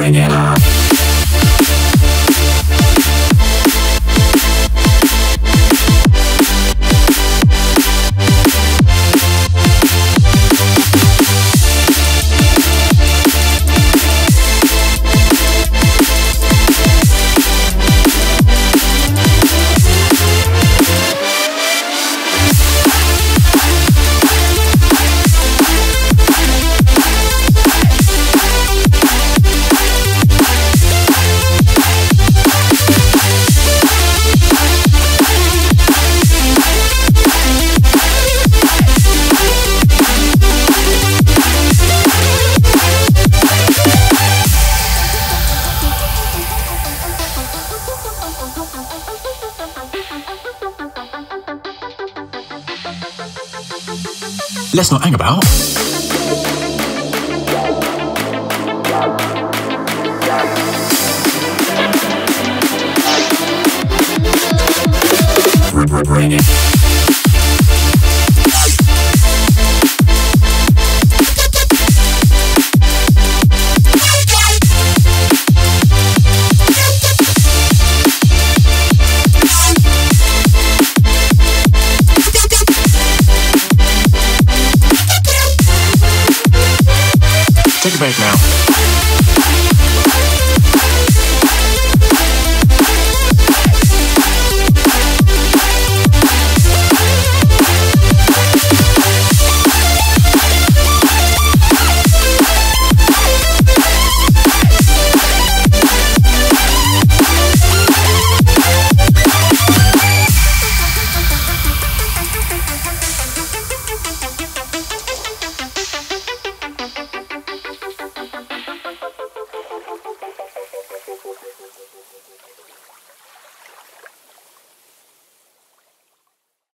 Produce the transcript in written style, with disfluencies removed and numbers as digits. Bring it on. Let's not hang about. Bring it. Take a break now.